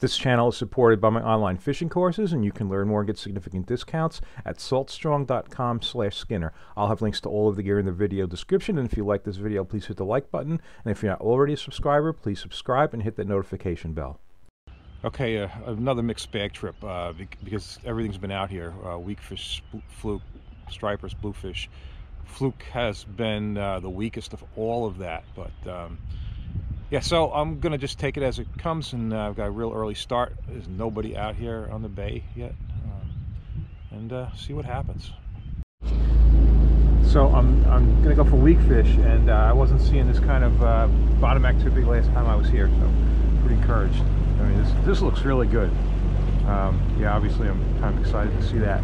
This channel is supported by my online fishing courses, and you can learn more and get significant discounts at saltstrong.com/Skinner. I'll have links to all of the gear in the video description, and if you like this video, please hit the like button, and if you're not already a subscriber, please subscribe and hit that notification bell. Okay, another mixed bag trip because everything's been out here. Weakfish, fluke, stripers, bluefish. Fluke has been the weakest of all of that, but yeah, so I'm gonna just take it as it comes, and I've got a real early start. There's nobody out here on the bay yet, and see what happens. So I'm gonna go for weakfish, and I wasn't seeing this kind of bottom activity last time I was here, so pretty encouraged. I mean, this looks really good. Yeah, obviously I'm kind of excited to see that.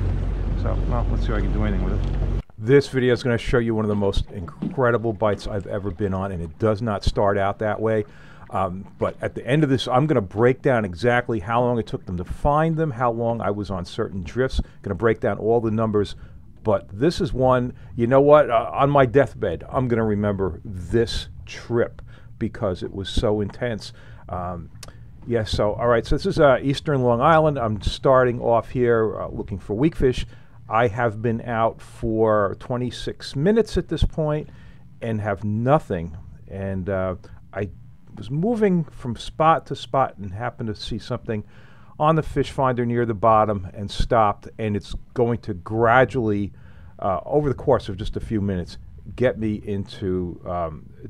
So, well, let's see if I can do anything with it. This video is going to show you one of the most incredible bites I've ever been on, and it does not start out that way. But at the end of this, I'm going to break down exactly how long it took them to find them, how long I was on certain drifts. I'm going to break down all the numbers. But this is one, you know what, on my deathbed, I'm going to remember this trip because it was so intense. Yeah, so, all right, so this is Eastern Long Island. I'm starting off here looking for weakfish. I have been out for 26 minutes at this point and have nothing. And I was moving from spot to spot and happened to see something on the fish finder near the bottom and stopped. And it's going to gradually, over the course of just a few minutes, get me into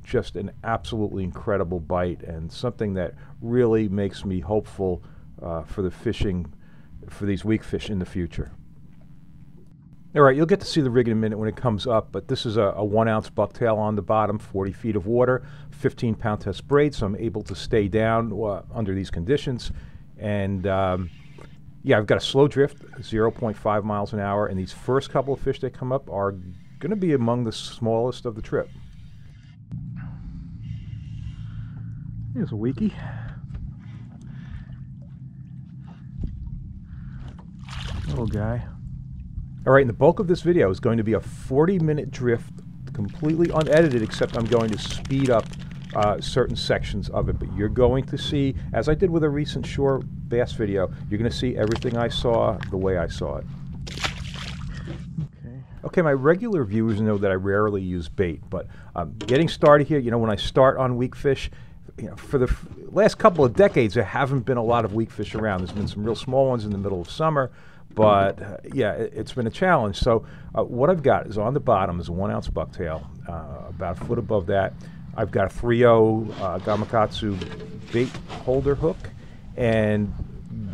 just an absolutely incredible bite, and something that really makes me hopeful for the fishing for these weakfish in the future. All right, you'll get to see the rig in a minute when it comes up, but this is a 1-ounce bucktail on the bottom, 40 feet of water, 15-pound test braid, so I'm able to stay down under these conditions. And yeah, I've got a slow drift, 0.5 miles an hour, and these first couple of fish that come up are going to be among the smallest of the trip. Here's a weakie. Little guy. All right, and the bulk of this video is going to be a 40-minute drift, completely unedited, except I'm going to speed up certain sections of it. But you're going to see, as I did with a recent shore bass video, you're going to see everything I saw the way I saw it. Okay, my regular viewers know that I rarely use bait, but getting started here, you know, when I start on weakfish, you know, for the last couple of decades, there haven't been a lot of weakfish around. There's been some real small ones in the middle of summer, but yeah, it's been a challenge. So what I've got is on the bottom is a 1-ounce bucktail, about a foot above that. I've got a 3/0 Gamakatsu bait holder hook, and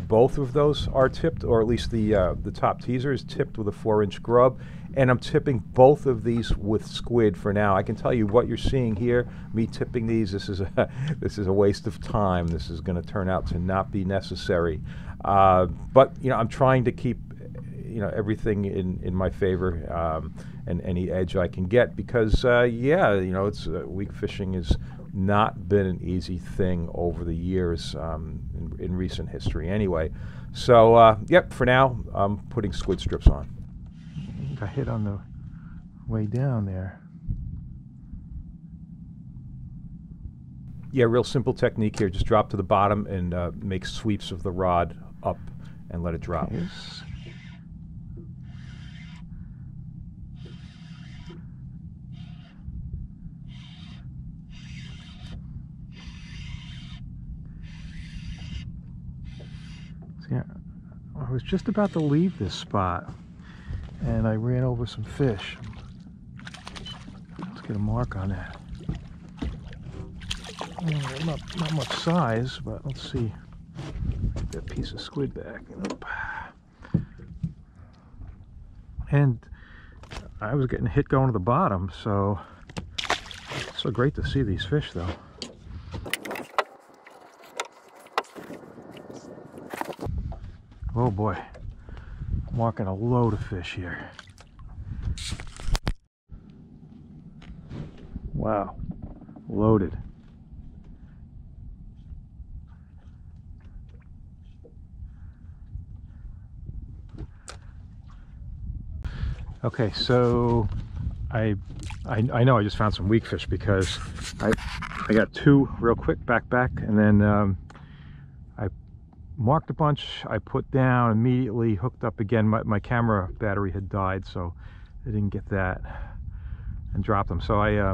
both of those are tipped, or at least the top teaser is tipped with a 4-inch grub, and I'm tipping both of these with squid for now. I can tell you what you're seeing here, me tipping these, this is a waste of time. This is going to turn out to not be necessary. But, you know, I'm trying to keep, you know, everything in my favor and any edge I can get because, yeah, you know, it's weak fishing is not been an easy thing over the years in recent history anyway. So, yep, for now, I'm putting squid strips on. I think I hit on the way down there. Yeah, real simple technique here. Just drop to the bottom and make sweeps of the rod up and let it drop. Yes. I was just about to leave this spot and I ran over some fish. Let's get a mark on that. Not much size, but let's see. Get that piece of squid back. Nope. And I was getting hit going to the bottom, so it's so great to see these fish though. Oh boy, I'm walking a load of fish here. Wow, loaded. Okay, so I know I just found some weak fish because I got two real quick back, and then marked a bunch, I put down, immediately hooked up again. My camera battery had died, so I didn't get that, and dropped them. So I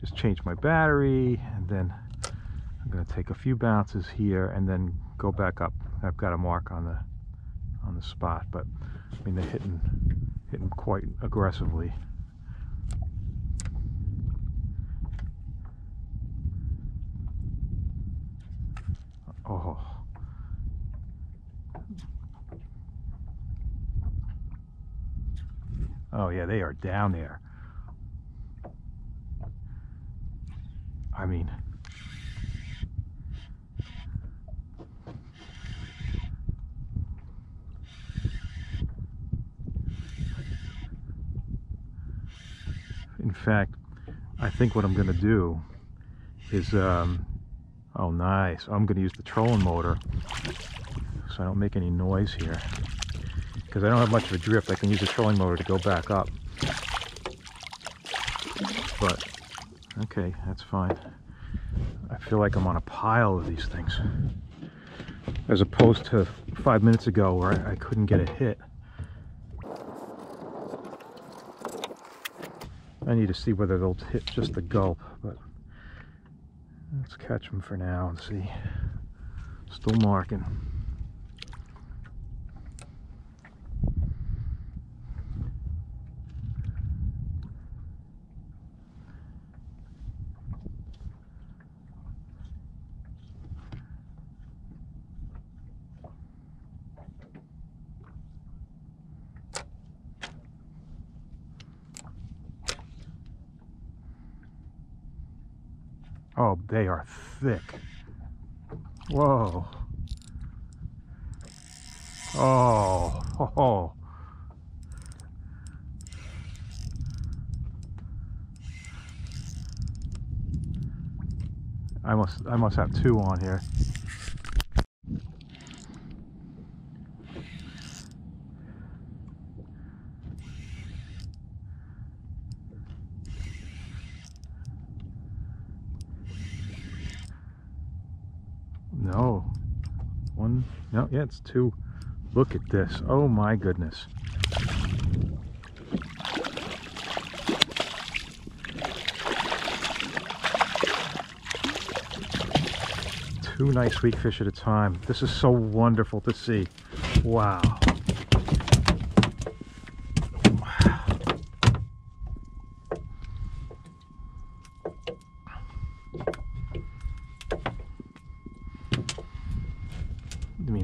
just changed my battery, and then I'm going to take a few bounces here and then go back up. I've got a mark on the spot, but I mean they're hitting quite aggressively. Oh, oh yeah, they are down there. I mean, in fact, I think what I'm going to do is, oh nice, I'm going to use the trolling motor so I don't make any noise here, because I don't have much of a drift. I can use the trolling motor to go back up. But, okay, that's fine. I feel like I'm on a pile of these things, as opposed to 5 minutes ago where I couldn't get a hit. I need to see whether they'll hit just the gulp, but let's catch them for now and see. Still marking. Oh, they are thick. Whoa. Oh, ho, ho. I must have two on here. No, yeah, it's two. Look at this. Oh my goodness. Two nice weak fish at a time. This is so wonderful to see. Wow.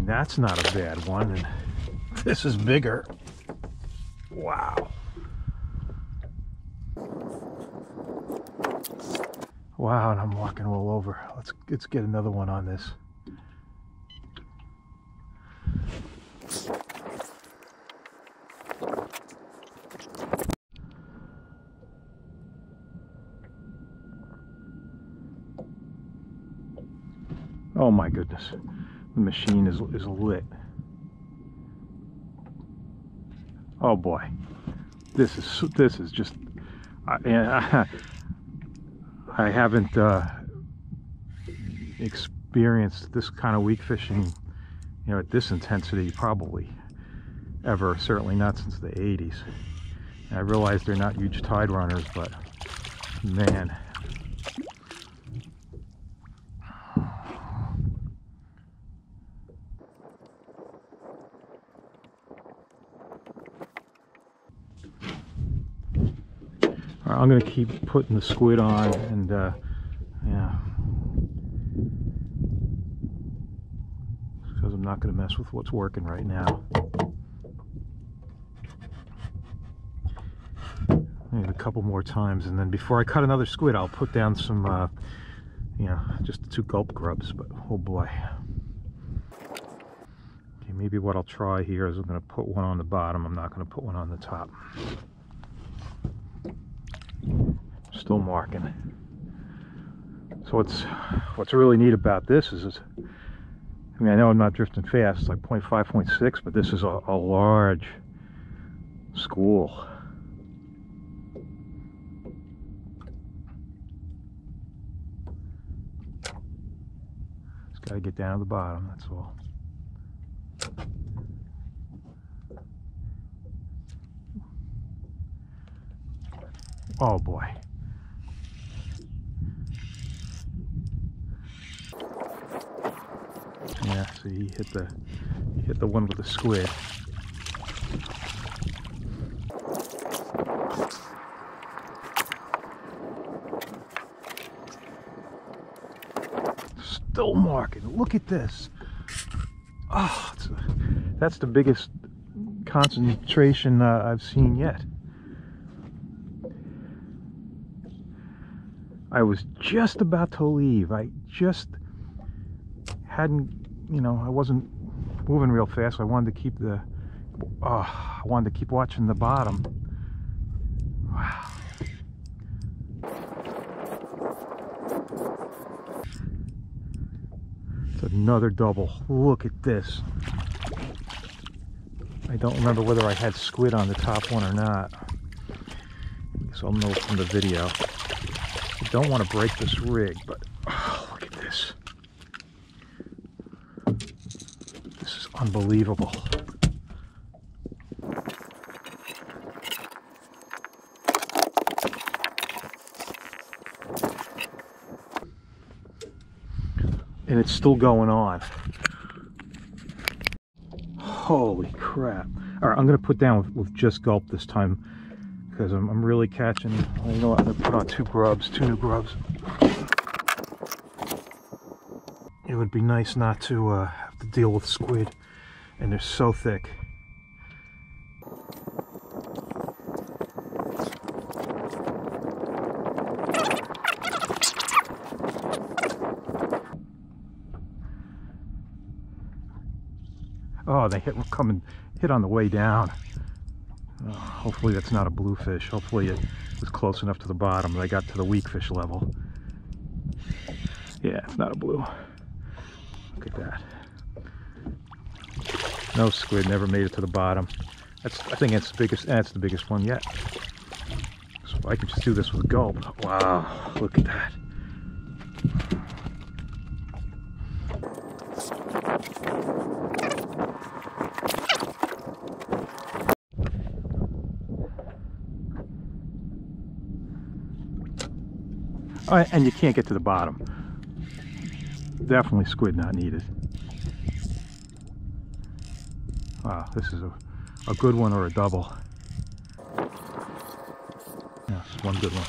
That's not a bad one, and this is bigger. Wow. Wow, and I'm walking all over. Let's get another one on this. Oh my goodness. The machine is lit. Oh boy, this is just. I haven't experienced this kind of weak fishing, you know, at this intensity probably ever. Certainly not since the '80s. And I realize they're not huge tide runners, but man. I'm going to keep putting the squid on, and yeah, because I'm not going to mess with what's working right now. Maybe a couple more times, and then before I cut another squid, I'll put down some, you know, just two gulp grubs, but oh boy. Okay, maybe what I'll try here is I'm going to put one on the bottom. I'm not going to put one on the top. Still marking. So what's really neat about this is, I mean, I know I'm not drifting fast. It's like 0.5, 0.6, but this is a large school. It's Gotta get down to the bottom, that's all. Oh boy. Yeah, see, so he hit the one with the squid. Still marking. Look at this. Oh, that's the biggest concentration I've seen yet. I was just about to leave. I just hadn't, you know, I wasn't moving real fast. So I wanted to keep the, I wanted to keep watching the bottom. Wow. It's another double. Look at this. I don't remember whether I had squid on the top one or not. I guess I'll know from the video. Don't want to break this rig, but oh, look at this. This is unbelievable. And it's still going on. Holy crap. All right, I'm going to put down with just Gulp this time. Because I'm really catching, you know what, I'm going to put on two new grubs. It would be nice not to have to deal with squid, and they're so thick. Oh, they hit on the way down. Hopefully that's not a bluefish. Hopefully it was close enough to the bottom that I got to the weak fish level. Yeah, it's not a blue. Look at that. No squid, never made it to the bottom. I think that's the biggest one yet. So I can just do this with Gulp. Wow, look at that. Oh, and you can't get to the bottom. Definitely squid not needed. Wow, this is a good one or a double. Yeah, this is one good one.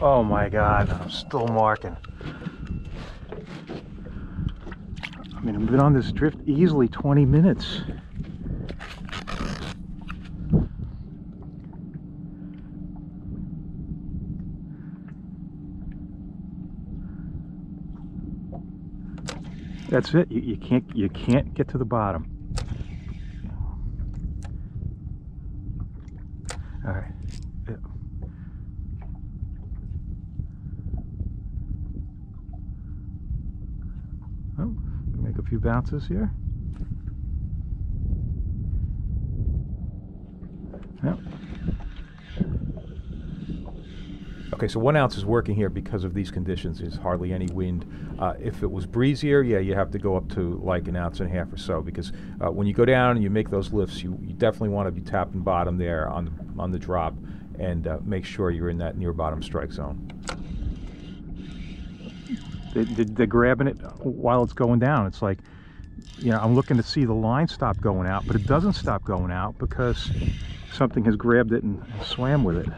Oh my God, I'm still marking. I mean, I've been on this drift easily 20 minutes. That's it. You can't get to the bottom. All right. Yeah. Oh. Make a few bounces here. Yep. Okay, so 1 ounce is working here because of these conditions. There's hardly any wind. If it was breezier, yeah, you have to go up to like 1.5 ounces or so, because when you go down and you make those lifts, you definitely want to be tapping bottom there on the drop, and make sure you're in that near bottom strike zone. They're grabbing it while it's going down. It's like, you know, I'm looking to see the line stop going out, but it doesn't stop going out because something has grabbed it and swam with it.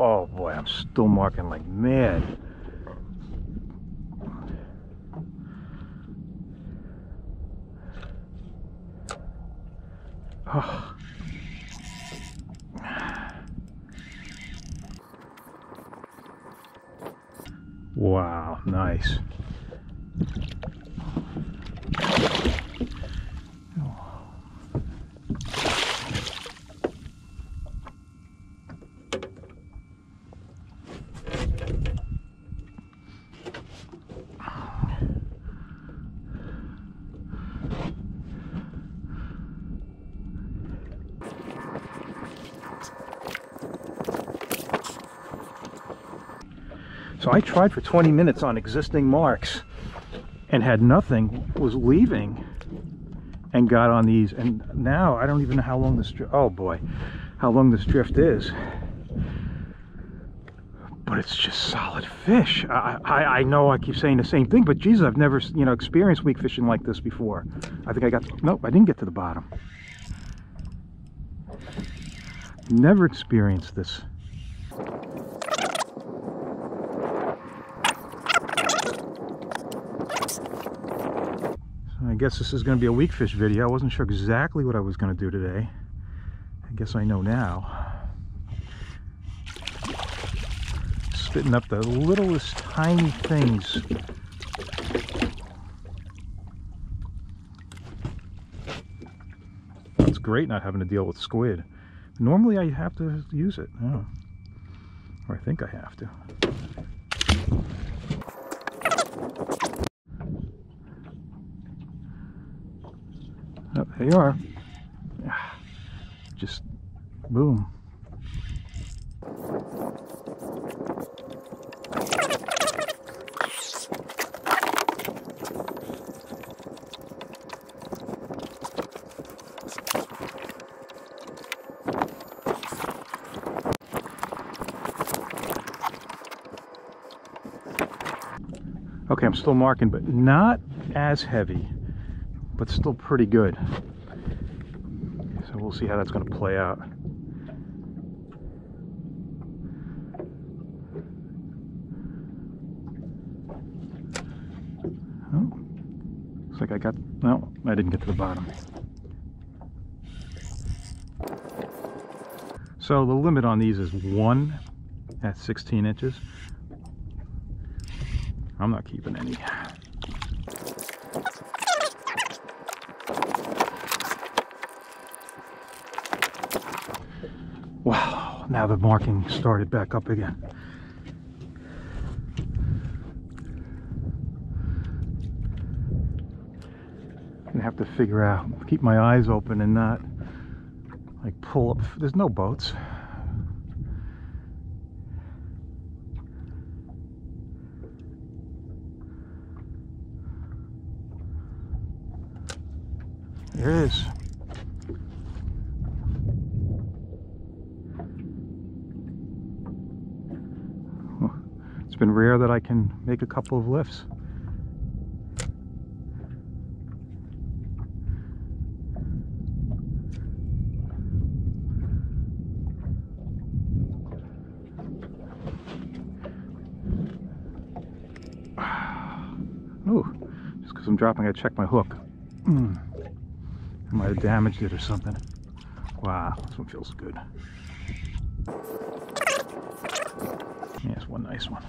Oh boy, I'm still marking like mad. Oh. Wow, nice. So I tried for 20 minutes on existing marks and had nothing, was leaving and got on these. And now I don't even know how long this, oh boy, how long this drift is. But it's just solid fish. I know I keep saying the same thing, but Jesus, I've never, you know, experienced weak fishing like this before. I think I got, nope, I didn't get to the bottom. Never experienced this. So I guess this is going to be a weak fish video. I wasn't sure exactly what I was going to do today. I guess I know now. Spitting up the littlest tiny things. It's great not having to deal with squid. Normally I have to use it, oh. Or I think I have to. Oh, there you are. Just boom. Okay, I'm still marking, but not as heavy, but still pretty good. So we'll see how that's going to play out. Oh, looks like I got, no, I didn't get to the bottom. So the limit on these is 1 at 16 inches. I'm not keeping any. Wow, now the marking started back up again. I'm gonna have to figure out, keep my eyes open and not like pull up. There's no boats. There it is. It's been rare that I can make a couple of lifts. Oh, just because I'm dropping, I check my hook. I might have damaged it or something. Wow, this one feels good. Yeah, it's one nice one.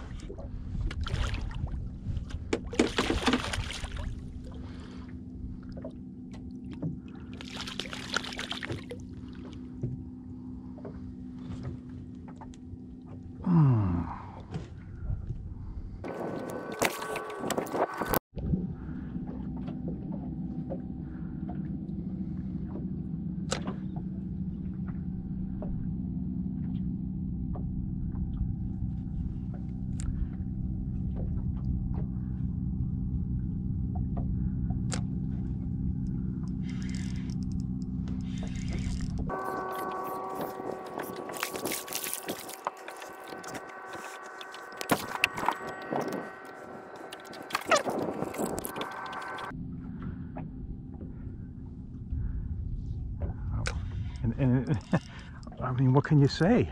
And I mean, what can you say?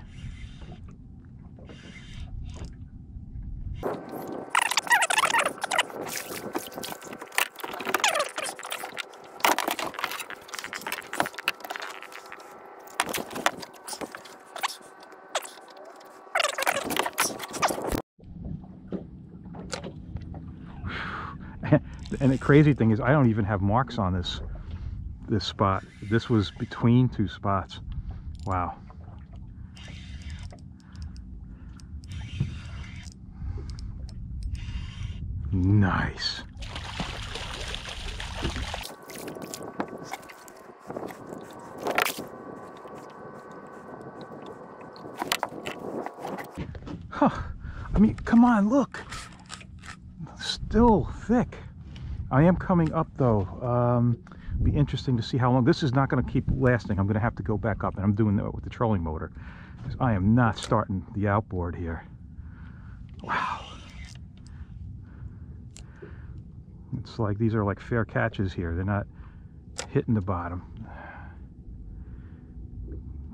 And the crazy thing is, I don't even have marks on this spot. This was between two spots. Wow. Nice. Huh. I mean, come on, look. Still thick. I am coming up though. Be interesting to see how long. This is not going to keep lasting. I'm going to have to go back up, and I'm doing that with the trolling motor because I am not starting the outboard here. Wow. It's like these are like fair catches here. They're not hitting the bottom.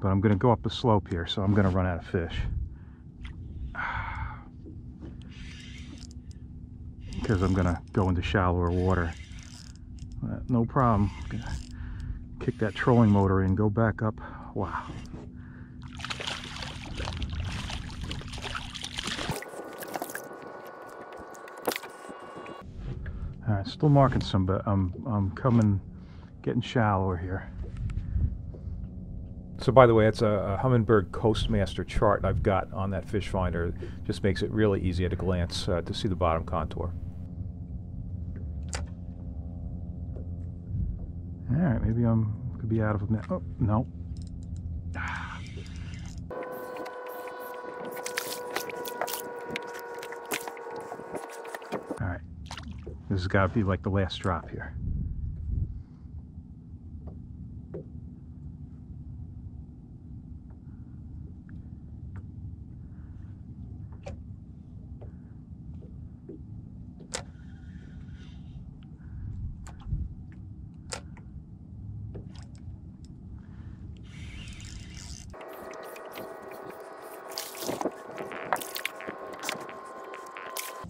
But I'm going to go up the slope here, so I'm going to run out of fish. Because I'm going to go into shallower water. No problem. Gonna kick that trolling motor in, go back up. Wow. All right, still marking some, but I'm coming, getting shallower here. So by the way, it's a Humminbird Coastmaster chart I've got on that fish finder. It just makes it really easy at a glance to see the bottom contour. All right, maybe I'm could be out of them now. Oh, no. All right, this has got to be like the last drop here.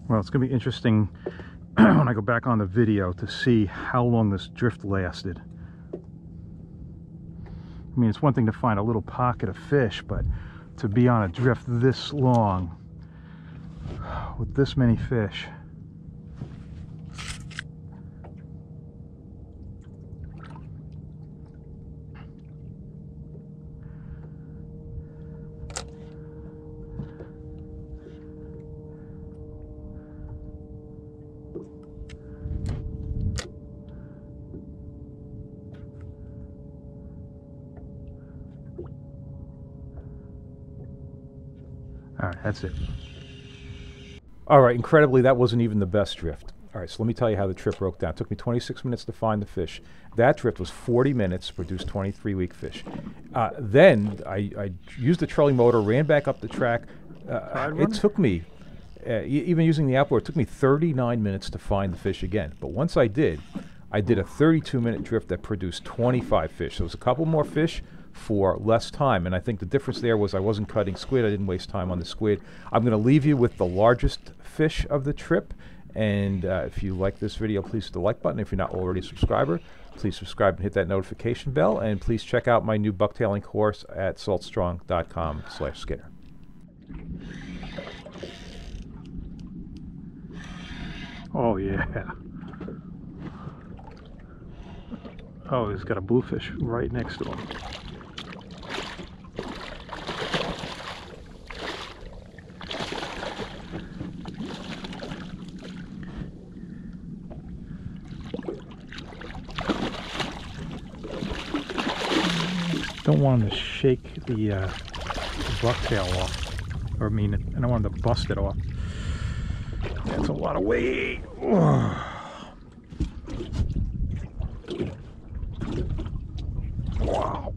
Well, it's going to be interesting when I go back on the video to see how long this drift lasted. I mean, it's one thing to find a little pocket of fish, but to be on a drift this long with this many fish. All right, that's it. All right, incredibly, that wasn't even the best drift. All right, so let me tell you how the trip broke down. It took me 26 minutes to find the fish. That drift was 40 minutes to produce 23 weakfish. Then I used the trolling motor, ran back up the track. It took me, even using the outboard, it took me 39 minutes to find the fish again. But once I did a 32-minute drift that produced 25 fish. So it was a couple more fish for less time, and I think the difference there was I wasn't cutting squid. I didn't waste time on the squid. I'm going to leave you with the largest fish of the trip, and if you like this video, please hit the like button. If you're not already a subscriber, please subscribe and hit that notification bell, and please check out my new bucktailing course at saltstrong.com/Skinner. Oh yeah. Oh, he's got a bluefish right next to him. Don't want him to shake the bucktail off, or I mean, I don't want him to bust it off. That's a lot of weight. Ugh. Wow.